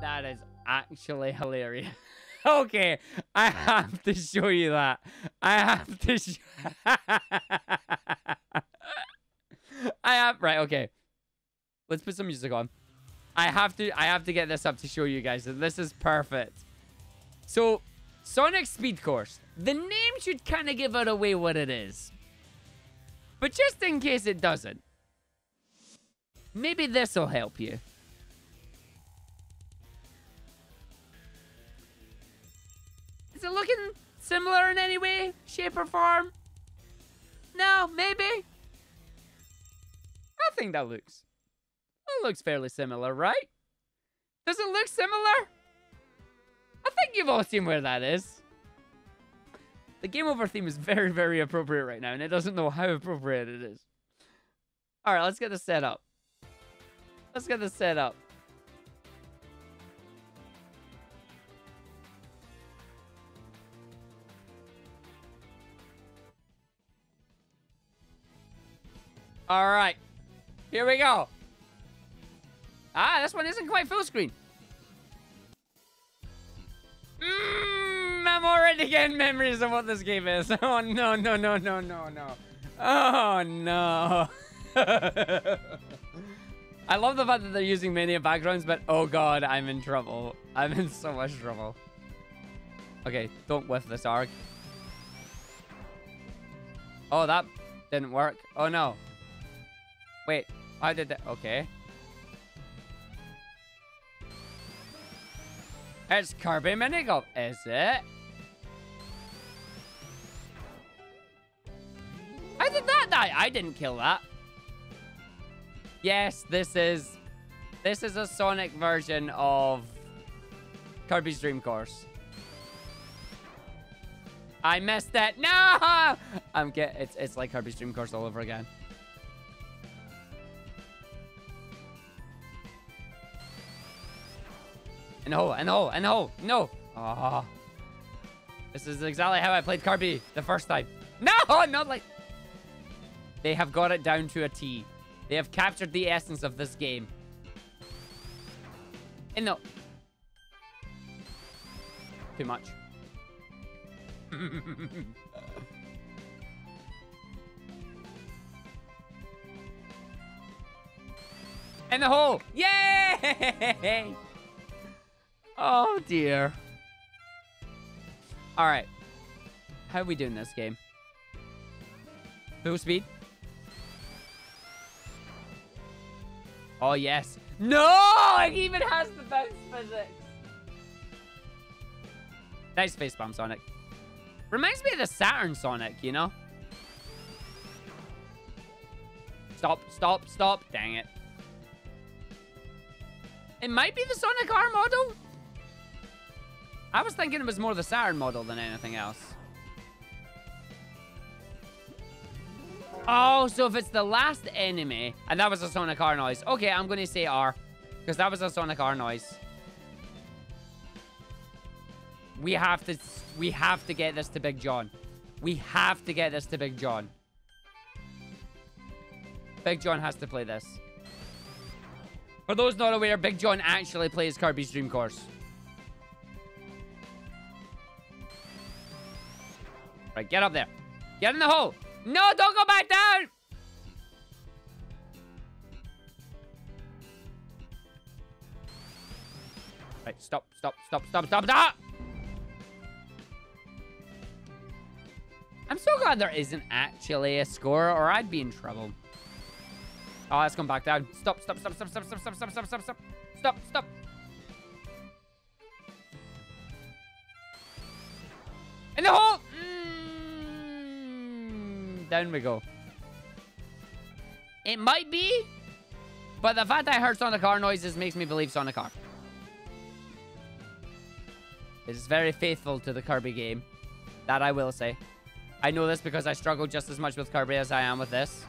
That is actually hilarious. Okay, I have to show you that. I have to show... Right, okay. Let's put some music on. I have to get this up to show you guys. This is perfect. So, Sonic Speed Course. The name should kind of give it away what it is. But just in case it doesn't, maybe this will help you. Is it looking similar in any way, shape, or form? No, maybe. I think that looks... It looks fairly similar, right? Does it look similar? I think you've all seen where that is. The game over theme is very, very appropriate right now, and it doesn't know how appropriate it is. Alright, let's get this set up. Let's get this set up. Alright. Here we go. Ah, this one isn't quite full screen. I'm already getting memories of what this game is. Oh, no, no, no, no, no, no. Oh, no. I love the fact that they're using many backgrounds, but oh, God, I'm in trouble. I'm in so much trouble. Okay, don't whiff this arc. Oh, that didn't work. Oh, no. Wait, how did that? Okay. It's Kirby Minigolf, is it? How did that die? I didn't kill that. Yes, this is a Sonic version of Kirby's Dream Course. I missed it. No, it's like Kirby's Dream Course all over again. And no, no. Oh, this is exactly how I played Kirby the first time. No, not like... They have got it down to a T. They have captured the essence of this game. And no. Too much. In the hole. Yay! Oh, dear. All right. How are we doing this game? Full speed? Oh, yes. No! It even has the bounce physics. Nice face bomb, Sonic. Reminds me of the Saturn Sonic, you know? Stop, stop, stop. Dang it. It might be the Sonic R model. I was thinking it was more the Saturn model than anything else. Oh, so if it's the last enemy, and that was a Sonic R noise. Okay, I'm going to say R, because that was a Sonic R noise. We have to get this to Big John. We have to get this to Big John. Big John has to play this. For those not aware, Big John actually plays Kirby's Dream Course. Right, get up there. Get in the hole. No, don't go back down. Right, stop, stop, stop, stop, stop, stop. I'm so glad there isn't actually a score or I'd be in trouble. Oh, let's come back down. Stop, stop, stop, stop, stop, stop, stop, stop, stop, stop, stop. Stop, stop. In the hole! Down we go. It might be, but the fact that I heard Sonic R noises makes me believe Sonic R. It is very faithful to the Kirby game. That I will say. I know this because I struggle just as much with Kirby as I am with this.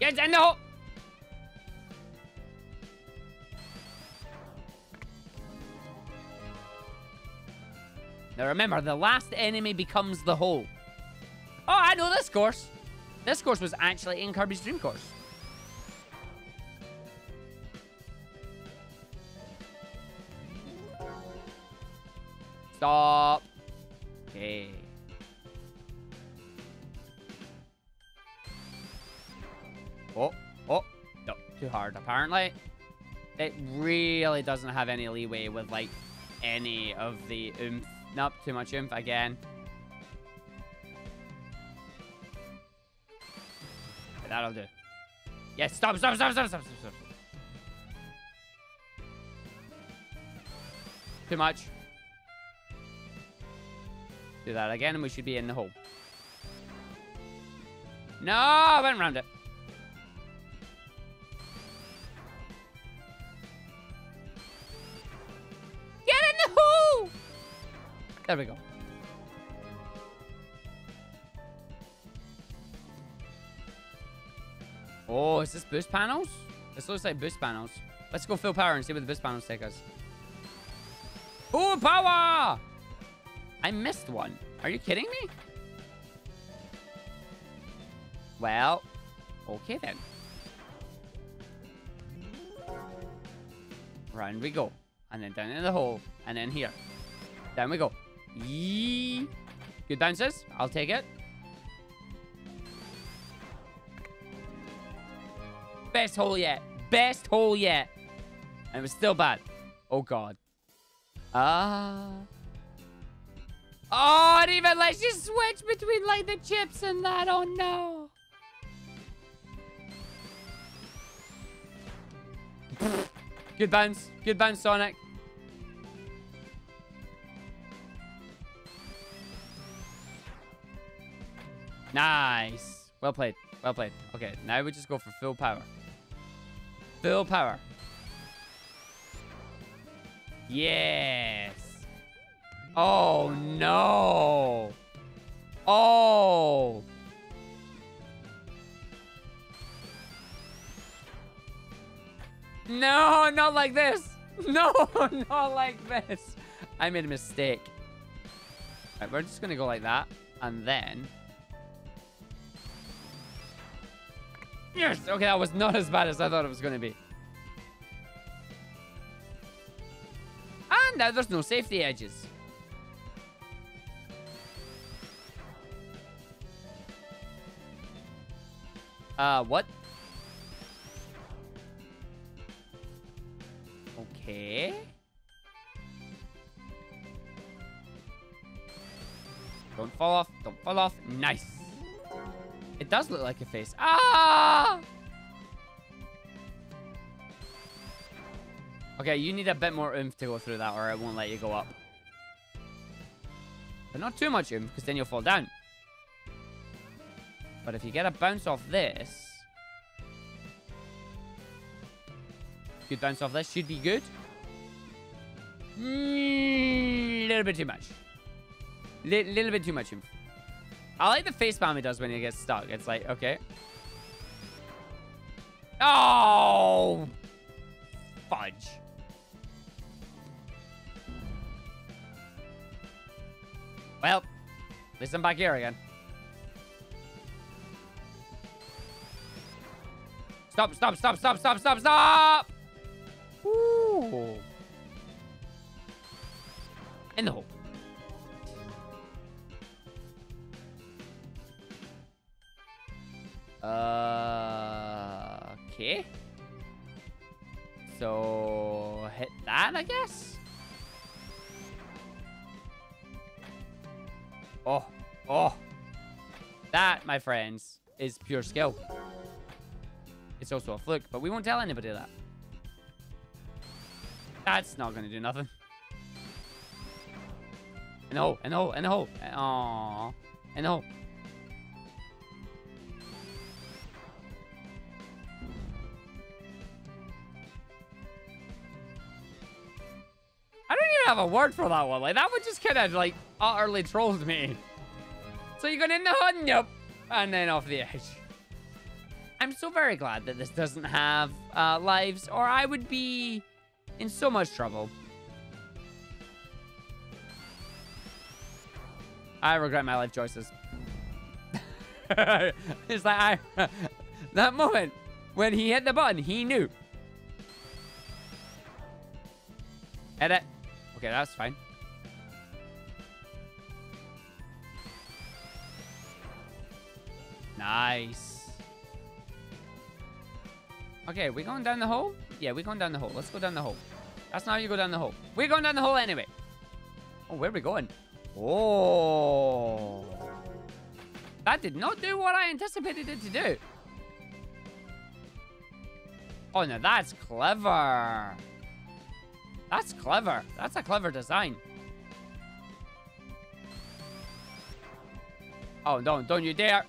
Yes, I know. Now remember, the last enemy becomes the hole. Oh, I know this course. This course was actually in Kirby's Dream Course. Stop. Okay. Oh, oh, no, too hard, apparently. It really doesn't have any leeway with, like, any of the oomph. Nope, too much oomph again. Okay, that'll do. Yes, stop. Too much. Do that again, and we should be in the hole. No, I went around it. Get in the hole! There we go. Oh, is this boost panels? This looks like boost panels. Let's go full power and see where the boost panels take us. Full power! I missed one. Are you kidding me? Well, okay then. Round we go. And then down in the hole. And then here. Down we go. Yee. Good bounces. I'll take it. Best hole yet. Best hole yet. And it was still bad. Oh, God. Oh, it even lets you switch between, like, the chips and that. Oh, no. Good bounce. Good bounce, Sonic. Nice. Well played. Well played. Okay, now we just go for full power. Full power. Yes. Oh, no. Oh. No, not like this. No, not like this. I made a mistake. Right, we're just going to go like that. And then... Yes! Okay, that was not as bad as I thought it was going to be. And now there's no safety edges. What? Okay. Don't fall off. Don't fall off. Nice. It does look like a face. Ah! Okay, you need a bit more oomph to go through that or it won't let you go up. But not too much oomph because then you'll fall down. But if you get a bounce off this... Good bounce off this should be good. Little bit too much. Little bit too much. I like the face palm he does when he gets stuck. It's like, okay. Oh! Fudge. Well, at least I'm back here again. Stop! Ooh. In the hole. Okay. So, hit that, I guess? Oh, oh. That, my friends, is pure skill. It's also a fluke, but we won't tell anybody that. That's not going to do nothing. In the hole. Aww. In the hole. I don't even have a word for that one. Like, that one just kind of, like, utterly trolled me. So you're going in the hole? Nope. And then off the edge. I'm so very glad that this doesn't have lives, or I would be in so much trouble. I regret my life choices. It's like I... That moment when he hit the button, he knew. Edit. Okay, that's fine. Nice. Okay, we going down the hole? Yeah, we're going down the hole. Let's go down the hole. That's not how you go down the hole. We're going down the hole anyway. Oh, where are we going? Oh. That did not do what I anticipated it to do. Oh, now that's clever. That's clever. That's a clever design. Oh, no, don't you dare.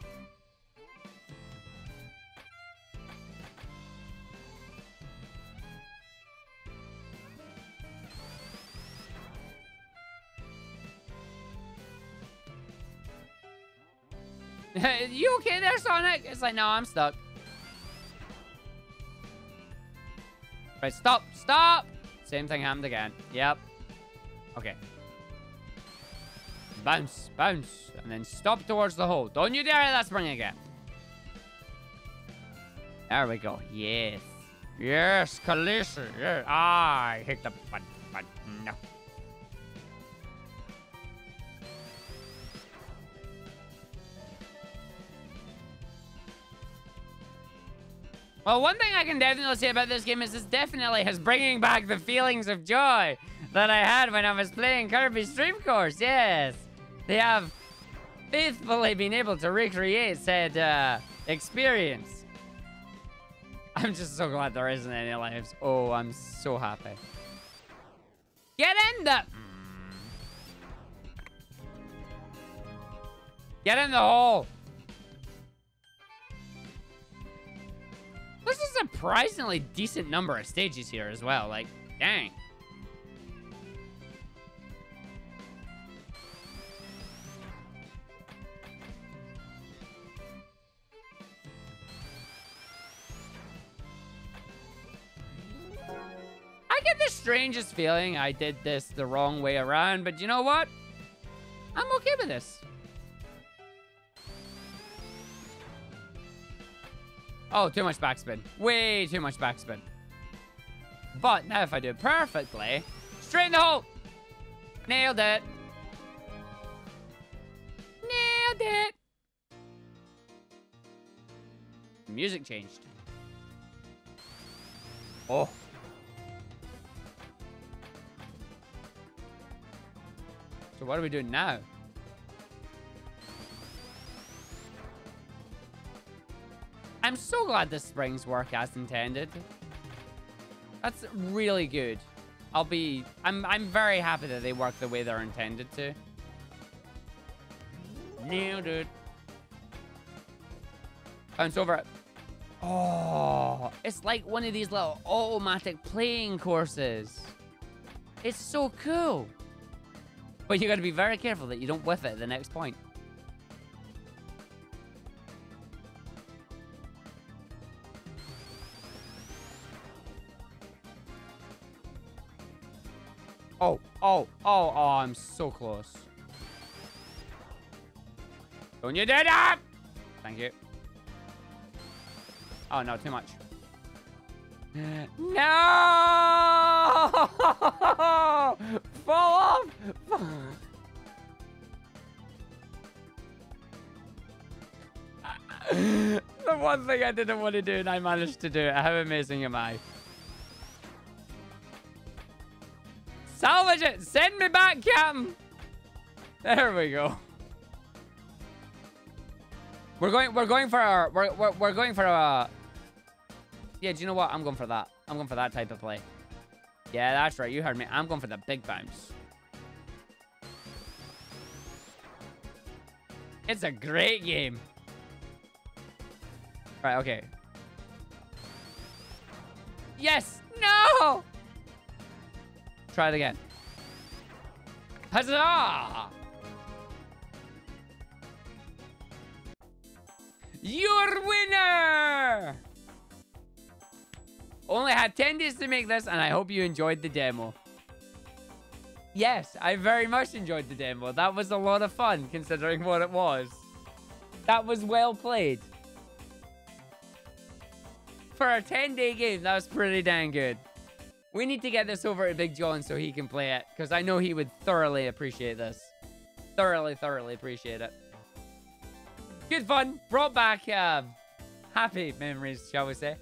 You okay there, Sonic? It's like, no, I'm stuck. Right, stop, stop. Same thing happened again. Yep. Okay. Bounce, bounce, and then stop towards the hole. Don't you dare let that spring again. There we go. Yes. Yes, Khaleesi. Yes. Ah, I hit the button, but no. Well, one thing I can definitely say about this game is this definitely is bringing back the feelings of joy that I had when I was playing Kirby's Dream Course. Yes, they have faithfully been able to recreate said experience. I'm just so glad there isn't any lives. Oh, I'm so happy. Get in the hole. This is a surprisingly decent number of stages here as well. Like, dang. I get the strangest feeling I did this the wrong way around, but you know what? I'm okay with this. Oh, too much backspin. Way too much backspin. But now if I do it perfectly, straight in the hole. Nailed it. Nailed it. Music changed. Oh. So what are we doing now? I'm so glad the springs work as intended. That's really good. I'm very happy that they work the way they're intended to. Nailed it. Bounce over it. Oh, it's like one of these little automatic playing courses. It's so cool. But you gotta be very careful that you don't whiff it at the next point. Oh, oh, oh, oh, I'm so close. Don't you dare that! Thank you. Oh, no, too much. No! Fall off! The one thing I didn't want to do and I managed to do it. How amazing am I? Salvage it! Send me back, Captain! There we go. We're going for a... Yeah, do you know what? I'm going for that. I'm going for that type of play. Yeah, that's right. You heard me. I'm going for the big bounce. It's a great game. Right, okay. Yes! No! Try it again. Huzzah! Your winner! Only had 10 days to make this, and I hope you enjoyed the demo. Yes, I very much enjoyed the demo. That was a lot of fun, considering what it was. That was well played. For a 10-day game, that was pretty dang good. We need to get this over to Big John so he can play it, because I know he would thoroughly appreciate this. Thoroughly appreciate it. good fun. Brought back happy memories, shall we say.